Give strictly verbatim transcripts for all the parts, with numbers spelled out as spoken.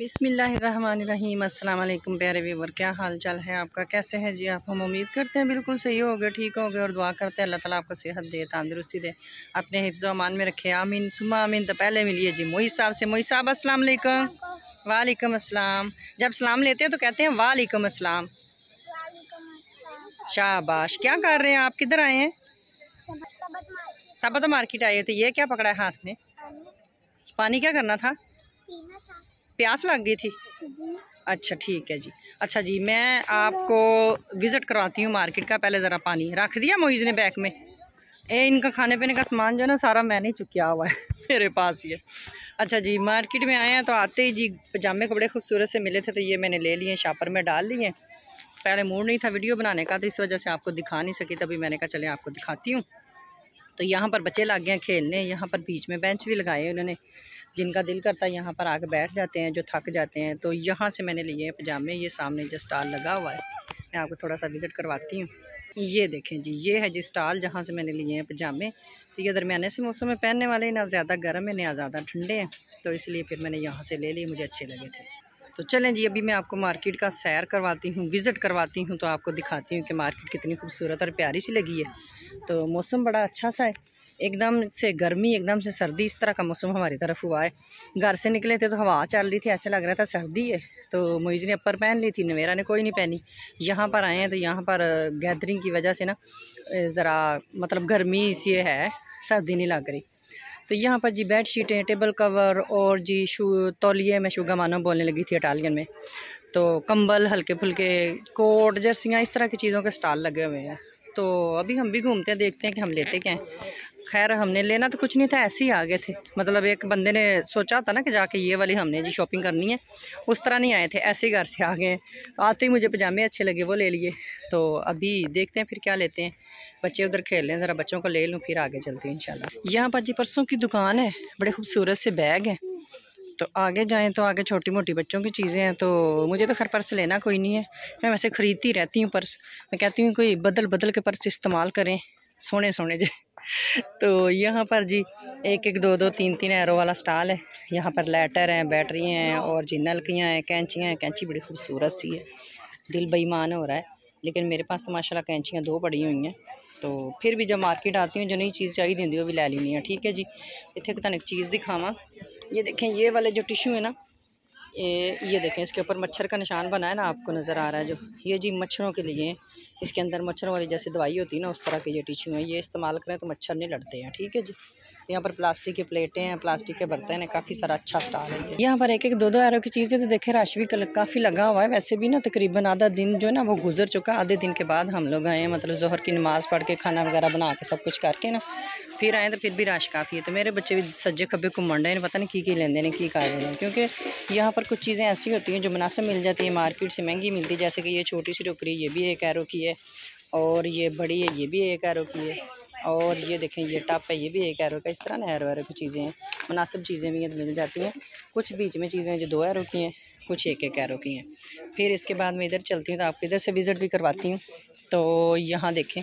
बिस्मिल्लाहिर्रहमानिर्रहीम। अस्सलाम वालेकुम प्यारे व्यूअर, क्या हाल चाल है आपका, कैसे है जी आप? हम उम्मीद करते हैं बिल्कुल सही हो गए, ठीक हो गए और दुआ करते हैं अल्लाह ताला आपको सेहत दे, तंदुरुस्ती दे, अपने हिफ्ज़ अमान में रखे, आमीन सुमा आमीन। तो पहले मिलिए जी मोई साहब से। मोई साहब अस्सलाम वालेकुम। वालेकुम अस्सलाम। जब सलाम लेते हैं तो कहते हैं वालेकुम अस्सलाम। शाबाश। क्या कर रहे हैं आप, किधर आए हैं? सबत मार्केट आए। तो ये क्या पकड़ा है हाथ में? पानी। क्या करना था? प्यास लग गई थी। अच्छा ठीक है जी। अच्छा जी, मैं आपको विज़िट करवाती हूँ मार्केट का। पहले ज़रा पानी रख दिया मोइज़ ने बैग में। ए इनका खाने पीने का सामान जो है ना सारा मैंने चुकिया हुआ है मेरे पास ये। अच्छा जी, मार्केट में आए हैं तो आते ही जी पजामे को बड़े खूबसूरत से मिले थे तो ये मैंने ले लिए, शापर में डाल लिए। पहले मूड नहीं था वीडियो बनाने का तो इस वजह से आपको दिखा नहीं सकी, तभी मैंने कहा चले आपको दिखाती हूँ। तो यहाँ पर बच्चे लग गए खेलने, यहाँ पर बीच में बेंच भी लगाए उन्होंने, जिनका दिल करता है यहाँ पर आके बैठ जाते हैं जो थक जाते हैं। तो यहाँ से मैंने लिए हैं पजामे, ये सामने जो स्टाल लगा हुआ है मैं आपको थोड़ा सा विज़िट करवाती हूँ। ये देखें जी, ये है जी स्टाल जहाँ से मैंने लिए हैं पजामे। तो ये दरमियाने से मौसम में पहनने वाले, ना ज़्यादा गर्म है ना ज़्यादा ठंडे हैं, तो इसलिए फिर मैंने यहाँ से ले लिए, मुझे अच्छे लगे थे। तो चलें जी, अभी मैं आपको मार्केट का सैर करवाती हूँ, विज़िट करवाती हूँ, तो आपको दिखाती हूँ कि मार्केट कितनी खूबसूरत और प्यारी सी लगी है। तो मौसम बड़ा अच्छा सा है, एकदम से गर्मी एकदम से सर्दी, इस तरह का मौसम हमारी तरफ हुआ है। घर से निकले थे तो हवा चल रही थी, ऐसे लग रहा था सर्दी है। तो मुइज़ ने अपर पहन ली थी, नवेरा ने कोई नहीं पहनी। यहाँ पर आए हैं तो यहाँ पर गैदरिंग की वजह से ना ज़रा मतलब गर्मी सी है, सर्दी नहीं लग रही। तो यहाँ पर जी बेड शीटें, टेबल कवर और जी शू तौलिए, मैं शुगामानो बोलने लगी थी इटालियन में, तो कंबल, हल्के फुल्के कोट, जर्सियाँ, इस तरह की चीज़ों के स्टाल लगे हुए हैं। तो अभी हम भी घूमते हैं, देखते हैं कि हम लेते क्या हैं। खैर हमने लेना तो कुछ नहीं था, ऐसे ही आ गए थे। मतलब एक बंदे ने सोचा था ना कि जाके ये वाली हमने जी शॉपिंग करनी है, उस तरह नहीं आए थे, ऐसे ही घर से आ गए। तो आते ही मुझे पजामे अच्छे लगे, वो ले लिए। तो अभी देखते हैं फिर क्या लेते हैं, बच्चे उधर खेल रहे हैं, ज़रा बच्चों को ले लूँ फिर आगे चलते हैं इंशाल्लाह। यहाँ पर जी परसों की दुकान है, बड़े खूबसूरत से बैग हैं। तो आगे जाएँ तो आगे छोटी मोटी बच्चों की चीज़ें हैं। तो मुझे तो खैर पर्स लेना कोई नहीं है, मैं वैसे ख़रीदती रहती हूँ पर्स। मैं कहती हूँ कोई बदल बदल के पर्स इस्तेमाल करें, सोने सोने जे। तो यहाँ पर जी एक एक दो दो तीन तीन एरो वाला स्टाल है। यहाँ पर लेटर हैं, बैटरी हैं और जी नलकियाँ हैं, कैंचियाँ हैं। कैंची बड़ी खूबसूरत सी है, दिल बेईमान हो रहा है लेकिन मेरे पास तो माशाल्लाह कैंचियाँ दो पड़ी हुई हैं। तो फिर भी जब मार्केट आती हूँ जो नई चीज़ चाहिए होंगी वो भी लै लैनी है। ठीक है जी, इतने तक एक चीज़ दिखावा। ये देखें, ये वाले जो टिशू है ना, ये ये देखें, इसके ऊपर मच्छर का निशान बना है ना, आपको नज़र आ रहा है जो, ये जी मच्छरों के लिए। इसके अंदर मच्छरों वाली जैसे दवाई होती है ना, उस तरह के ये टिशू हैं। ये इस्तेमाल करें तो मच्छर नहीं लड़ते हैं। ठीक है जी, यहाँ पर प्लास्टिक की प्लेटें हैं, प्लास्टिक के बर्तन हैं, काफ़ी सारा अच्छा स्टाल है। यहाँ पर एक एक दो दो एरो की चीज़ें। तो देखें रश भी काफ़ी लगा हुआ है, वैसे भी ना तकरीबन आधा दिन जो है ना वो गुजर चुका। आधे दिन के बाद हम लोग आए हैं, मतलब ज़ोहर की नमाज़ पढ़ के खाना वगैरह बना के सब कुछ करके ना फिर आए, तो फिर भी रश काफ़ी है। तो मेरे बच्चे भी सज्जे खब्बे घुमंड हैं, पता नहीं की की लेंदे ने की कर रहे हैं, क्योंकि यहाँ पर कुछ चीज़ें ऐसी होती हैं जो मुनासिब मिल जाती है, मार्केट से महंगी मिलती है। जैसे कि ये छोटी सी टोकरी, ये भी एक एरो की है, और ये बड़ी है, ये भी एक एरो की है, और ये देखें ये टप है, ये भी एक एरो का। इस तरह ना एरो एरो की चीज़ें हैं, मुनासिब चीज़ें भी मिल जाती हैं। कुछ बीच में चीज़ें जो दो एरो की हैं, कुछ एक एक एरो की हैं। फिर इसके बाद मैं इधर चलती हूँ तो आपको इधर से विज़िट भी करवाती हूँ। तो यहाँ देखें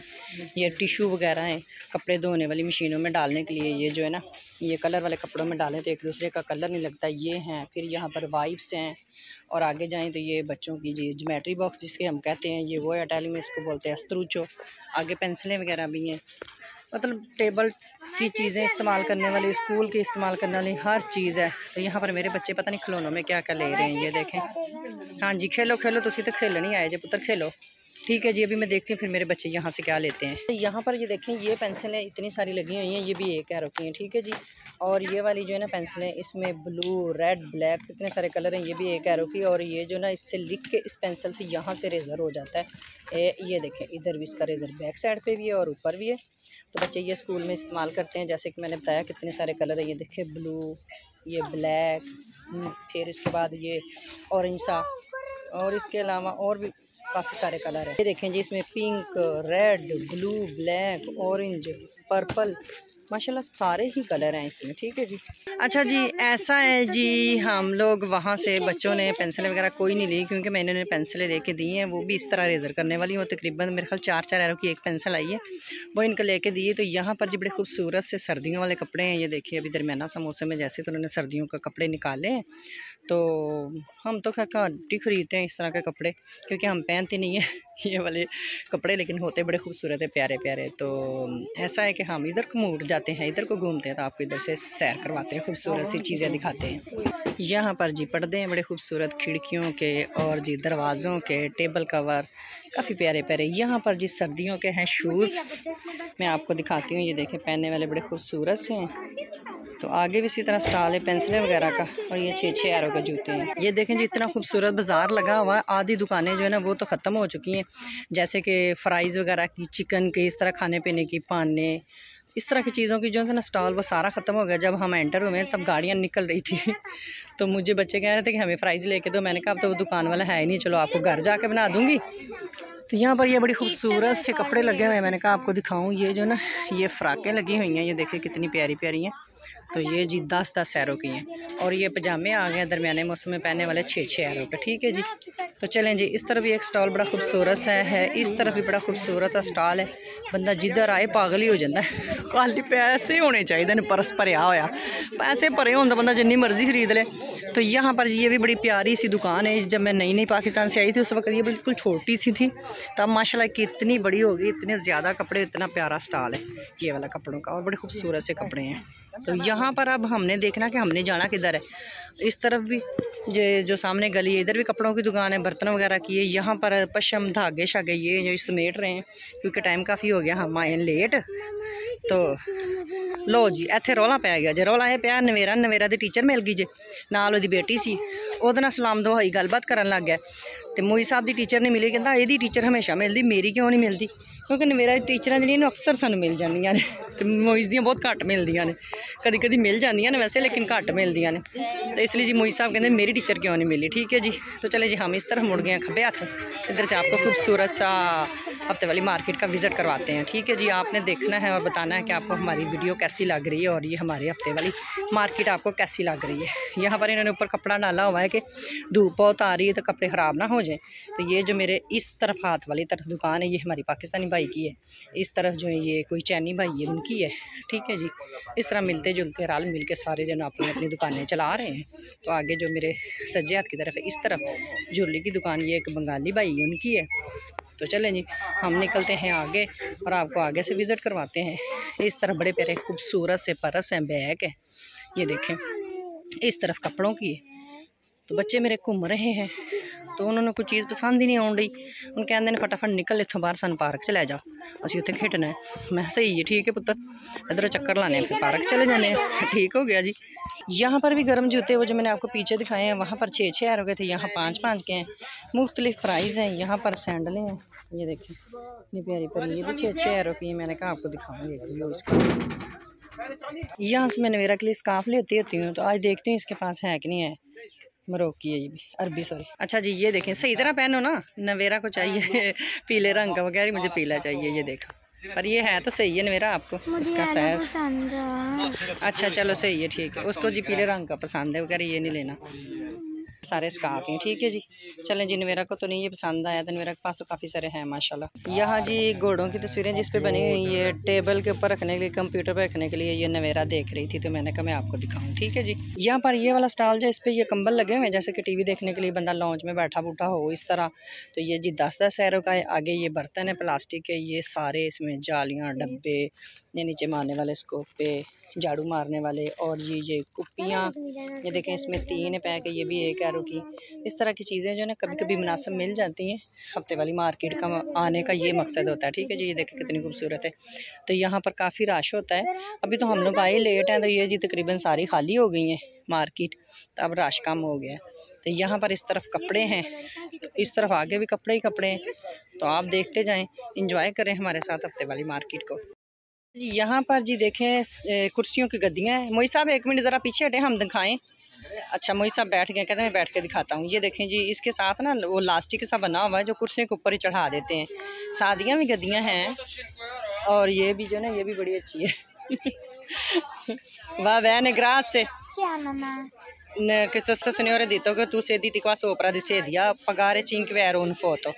ये टिशू वगैरह हैं, कपड़े धोने वाली मशीनों में डालने के लिए। ये जो है ना ये कलर वाले कपड़ों में डालें तो एक दूसरे का कलर नहीं लगता, ये हैं। फिर यहाँ पर वाइप्स हैं, और आगे जाएं तो ये बच्चों की जी ज्योमेट्री बॉक्स जिसके हम कहते हैं, ये वो है, इटाली में इसको बोलते हैं अस्तरूचो। आगे पेंसिलें वगैरह भी हैं, मतलब टेबल की चीज़ें इस्तेमाल करने वाली, स्कूल की इस्तेमाल करने वाली हर चीज़ है। तो यहाँ पर मेरे बच्चे पता नहीं खिलौनों में क्या क्या ले रहे हैं। ये देखें, हाँ जी खेलो खेलो, तुसी तो खेलने आए जे पुत्र, खेलो। ठीक है जी, अभी मैं देखती हूँ फिर मेरे बच्चे यहाँ से क्या लेते हैं। यहाँ पर ये देखें ये पेंसिलें इतनी सारी लगी हुई हैं, ये भी एक एरो की हैं। ठीक है जी, और ये वाली जो है ना पेंसिलें, इसमें ब्लू, रेड, ब्लैक, इतने सारे कलर हैं, ये भी एक एरो की। और ये जो ना इससे लिख के, इस पेंसिल से यहाँ से रेज़र हो जाता है। ए, ये देखें इधर भी इसका रेज़र बैक साइड पे भी है और ऊपर भी है। तो बच्चे ये स्कूल में इस्तेमाल करते हैं, जैसे कि मैंने बताया कितने सारे कलर है। ये देखें ब्लू, ये ब्लैक, फिर इसके बाद ये ऑरेंज सा, और इसके अलावा और भी काफ़ी सारे कलर हैं। ये देखें जी इसमें pink, red, blue, black, orange, purple, माशाल्लाह सारे ही कलर हैं इसमें। ठीक है जी। अच्छा जी, ऐसा है जी, हम लोग वहाँ से बच्चों ने पेंसिलें वगैरह कोई नहीं ली क्योंकि मैंने उन्हें पेंसिलें लेके दी हैं, वो भी इस तरह रेजर करने वाली हूँ। तकरीबन मेरे ख्याल चार चार एरो की एक पेंसिल आई है, वो इनको लेके दी है। तो यहाँ पर जी बड़े खूबसूरत से सर्दियों वाले कपड़े हैं। ये देखिए अभी दरमियाना सा मौसम है, जैसे तो उन्होंने सर्दियों का कपड़े निकाले हैं। तो हम तो खैर घंटी ख़रीदते हैं इस तरह के कपड़े क्योंकि हम पहनते नहीं हैं ये वाले कपड़े, लेकिन होते बड़े खूबसूरत है, प्यारे प्यारे। तो ऐसा है कि हम इधर को मुड़ जाते हैं, इधर को घूमते हैं, तो आपको इधर से सैर करवाते हैं, खूबसूरत सी चीज़ें दिखाते हैं। यहाँ पर जी पर्दे हैं बड़े खूबसूरत, खिड़कियों के और जी दरवाज़ों के, टेबल कवर काफ़ी प्यारे प्यारे। यहाँ पर जी सर्दियों के हैं शूज़, मैं आपको दिखाती हूँ। ये देखें पहनने वाले बड़े खूबसूरत से हैं। तो आगे भी इसी तरह स्टाल है पेंसिलें वगैरह का, और ये छः छः आरों के जूते हैं। ये देखें जी इतना खूबसूरत बाज़ार लगा हुआ है। आधी दुकानें जो है ना वो तो ख़त्म हो चुकी हैं, जैसे कि फ़्राइज़ वगैरह की, चिकन के, इस तरह खाने पीने की, पाने, इस तरह की चीज़ों की जो है ना स्टॉल वो सारा ख़त्म हो गया। जब हम एंटर हुए तब गाड़ियाँ निकल रही थी तो मुझे बच्चे कह रहे थे कि हमें फ़्राइज़ लेके दो, मैंने कहा अब तो वो दुकान वाला है ही नहीं, चलो आपको घर जाके बना दूँगी। तो यहाँ पर ये बड़ी खूबसूरत से कपड़े लगे हुए हैं, मैंने कहा आपको दिखाऊँ। ये जो ना ये फ़्राकें लगी हुई हैं, ये देखिए कितनी प्यारी प्यारी हैं। तो ये जी दस दस एरो की हैं, और ये पजामे आ गए दरमियाने मौसम में पहनने वाले छः छः एरो पे। ठीक है जी। तो चलें जी, इस तरफ भी एक स्टॉल बड़ा खूबसूरत सा है, इस तरफ भी बड़ा खूबसूरत सा स्टॉल है। बंदा जिधर आए पागल ही हो जाता है। खाली पैसे होने चाहिए ने, परस भरया होया, पैसे भरे होने बंदा जिन्नी मर्जी खरीद ले। तो यहाँ पर जी ये भी बड़ी प्यारी सी दुकान है। जब मैं नई नई पाकिस्तान से आई थी उस वक्त ये बिल्कुल छोटी सी थी, तब माशाल्लाह कितनी बड़ी होगी, इतने ज़्यादा कपड़े, इतना प्यारा स्टॉल है ये वाला कपड़ों का, और बड़े खूबसूरत से कपड़े हैं। तो यहाँ पर अब हमने देखना कि हमने जाना किधर है। इस तरफ भी ये जो सामने गली है इधर भी कपड़ों की दुकान है, बर्तन वगैरह की है। यहाँ पर पश्चिम धागे शागे ये जो समेट रहे हैं क्योंकि टाइम काफ़ी हो गया, हम आए लेट। तो लो जी इत्थे रौला पै गया जे, रौला यह पिया नवेरा नवेरा दी टीचर मिल गई जे, नाल ओहदी बेटी सी, ओहदे नाल सलाम दुआई गलबात करन लग गया। तो मोई साहब की टीचर नहीं मिली, कहता यदी टीचर हमेशा मिलती, मेरी क्यों नहीं मिलती, क्योंकि नवेरा टीचर जी अक्सर सूँ मिल जाए ने, तो मोईज़ दियाँ बहुत घट मिलदियाँ ने, कभी कभी मिल जाए ने वैसे लेकिन घट मिलदियाँ ने। तो इसलिए जी मोई साहब कहते मेरी टीचर क्यों नहीं मिली। ठीक है जी। तो चले जी हम इस तरह मुड़ गए हैं खब्बे हाथ, इधर से आपको खूबसूरत सा हफ्ते वाली मार्केट का विज़िट करवाते हैं। ठीक है जी। आपने देखना है और बताना है कि आपको हमारी वीडियो कैसी लग रही है और ये हमारे हफ्ते वाली मार्केट आपको कैसी लग रही है। यहाँ पर इन्होंने ऊपर कपड़ा डाला हुआ है कि धूप बहुत आ रही है तो कपड़े ख़राब ना हो जाए। तो ये जो मेरे इस तरफ हाथ वाली तरफ दुकान है ये हमारी पाकिस्तानी भाई की है, इस तरफ जो है ये कोई चैनी भाई है उनकी है। ठीक है जी। इस तरह मिलते जुलते राल मिल के सारे जन अपनी अपनी दुकानें चला रहे हैं। तो आगे जो मेरे सज्जे हाथ की तरफ है इस तरफ झूली की दुकान ये एक बंगाली भाई है उनकी है। तो चलें जी हम निकलते हैं आगे और आपको आगे से विज़िट करवाते हैं। इस तरफ बड़े प्यारे खूबसूरत से पर्स हैं, बैग है, ये देखें। इस तरफ कपड़ों की है। तो बच्चे मेरे घूम रहे हैं तो उन्होंने कोई चीज़ पसंद ही नहीं आउन रही, उन कहते ने फटाफट निकल इतों बाहर, सन पार्क च लै जाओ, असीं उत्थे खेडना है। मैं सही है ठीक है पुत्र, इधरों चक्कर लाने फिर पार्क चले जाने। ठीक हो गया जी। यहाँ पर भी गर्म जूते वो जो मैंने आपको पीछे दिखाए हैं वहाँ पर छः छः आर हो गए थे, यहाँ पाँच पाँच के हैं, मुख्तलिफ प्राइज़ हैं। यहाँ पर सैंडलें हैं, ये देखें इतनी प्यारी प्यारी, ये भी छः छः आर की। मैंने कहा आपको दिखाऊँगी। यहाँ से मैं नवेरा के लिए स्काफ लेती होती हूँ, तो आज देखती हूँ इसके पास है कि नहीं है। मरोकी है ये भी, अरबी सॉरी। अच्छा जी ये देखें, सही तरह पहनो ना, नवेरा को चाहिए पीले रंग का, वगैरह मुझे पीला चाहिए। ये देखा पर ये है तो सही है नवेरा आपको, इसका साइज अच्छा चलो सही है ठीक है। उसको जी पीले रंग का पसंद है, वगैरह ये नहीं लेना। सारे स्काफ हैं। ठीक है जी। चलें जी नवेरा को तो नहीं ये पसंद आया, तो नवेरा के पास तो काफ़ी सारे हैं माशाल्लाह। यहाँ जी घोड़ों की तस्वीरें जिस पे बनी हुई है, टेबल के ऊपर रखने के लिए, कंप्यूटर पर रखने के लिए। ये नवेरा देख रही थी तो मैंने कहा मैं आपको दिखाऊँ। ठीक है जी। यहाँ पर ये वाला स्टॉल जो इस पर ये कंबल लगे हुए हैं, जैसे कि टीवी देखने के लिए बंदा लॉन्च में बैठा बूठा हो इस तरह। तो ये जी दस दस एरो का है। आगे ये बर्तन है प्लास्टिक के, ये सारे इसमें जालियाँ, डब्बे, ये नीचे मारने वाले स्कोपे, झाड़ू मारने वाले, और ये ये कुप्पियाँ, ये देखें इसमें तीन पैक है, ये भी एक एरो की। इस तरह की चीज़ें जो है ना कभी कभी मुनासिब मिल जाती हैं। हफ्ते वाली मार्केट का आने का ये मकसद होता है। ठीक है जी। ये देखें कितनी खूबसूरत है। तो यहाँ पर काफ़ी रश होता है, अभी तो हम लोग आए लेट हैं, तो ये जी तकरीबन सारी खाली हो गई हैं मार्केट, तो अब रश कम हो गया। तो यहाँ पर इस तरफ कपड़े हैं, इस तरफ आगे भी कपड़े ही कपड़े हैं। तो आप देखते जाएँ, इंजॉय करें हमारे साथ हफ्ते वाली मार्केट को। जी यहाँ पर जी देखें कुर्सियों की गद्दियाँ हैं। मोई साहब एक मिनट ज़रा पीछे हटें, हम दिखाएं। अच्छा मोई साहब बैठ गए, कहते हैं मैं बैठ के दिखाता हूँ। ये देखें जी इसके साथ ना वो लास्टिक सा बना हुआ है जो कुर्सियों के ऊपर ही चढ़ा देते हैं। सादियाँ भी गद्दियाँ हैं, और ये भी जो ना ये भी बड़ी अच्छी है Va bene, grazie. Chi è mamma? Questo signore ha detto che tu sediti qua sopra di sedia a pagare cinque euro una foto.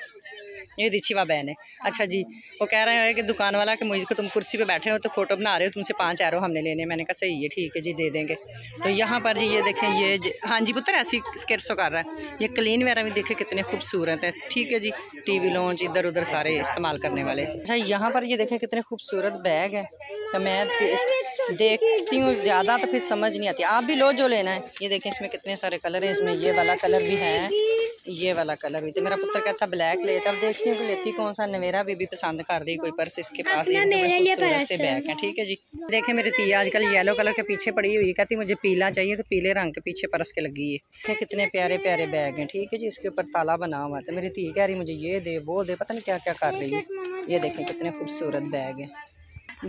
ये दीची वा बहन है। अच्छा जी, वो कह रहे हैं कि दुकान वाला कि मुझको तुम कुर्सी पे बैठे हो तो फ़ोटो बना रहे हो, तुमसे पाँच एरो हमने लेने। मैंने कहा सही है, ठीक है जी, दे देंगे। तो यहाँ पर जी ये देखें, ये हाँ जी पुत्र ऐसी स्केट्सो कर रहा है। ये क्लीन वगैरह भी देखें कितने खूबसूरत है। ठीक है जी, टीवी लॉन्च इधर उधर सारे इस्तेमाल करने वाले। अच्छा यहाँ पर ये देखें कितने खूबसूरत बैग है। तो मैं देखती हूँ ज़्यादा तो फिर समझ नहीं आती, आप भी लो जो लेना है। ये देखें इसमें कितने सारे कलर हैं, इसमें ये वाला कलर भी है, ये वाला कलर भी। तो मेरा पुत्र कहता ब्लैक लेता, अब देखती हूँ कि लेती कौन सा। नवेरा बीबी पसंद कर रही कोई पर्स इसके पास, से बैग है। ठीक है जी, देखें मेरी तीया आजकल येलो कलर के पीछे पड़ी हुई, कहती मुझे पीला चाहिए तो पीले रंग के पीछे पर्स के लगी है। कितने प्यारे प्यारे बैग हैं। ठीक है जी, इसके ऊपर ताला बना हुआ था। मेरी ती कह रही मुझे ये दे वो दे, पता नहीं क्या क्या कर रही है। ये देखें कितने खूबसूरत बैग है।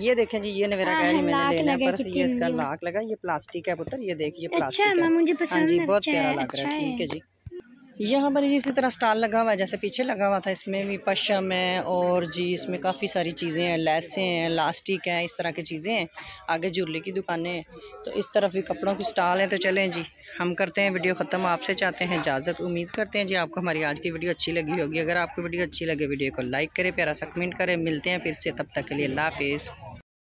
ये देखें जी, ये नवेरा कह रही मैंने लेना पर्स, ये इसका लाख लगा, ये प्लास्टिक है पुत्र, ये देखिए प्लास्टिक है। हाँ जी बहुत प्यारा लग रहा है। ठीक है जी, यहाँ पर जी इसी तरह स्टाल लगा हुआ है जैसे पीछे लगा हुआ था। इसमें भी पश्म है और जी इसमें काफ़ी सारी चीज़ें हैं, लैसें हैं, लास्टिक हैं, इस तरह की चीज़ें हैं। आगे ज्वेलरी की दुकानें हैं, तो इस तरफ भी कपड़ों की स्टाल है। तो चलें जी, हम करते हैं वीडियो ख़त्म, आपसे चाहते हैं इजाज़त। उम्मीद करते हैं जी आपको हमारी आज की वीडियो अच्छी लगी होगी। अगर आपको वीडियो अच्छी लगे, वीडियो को लाइक करें, प्यारा सा कमेंट करें। मिलते हैं फिर से, तब तक के लिए अल्लाह हाफिज़।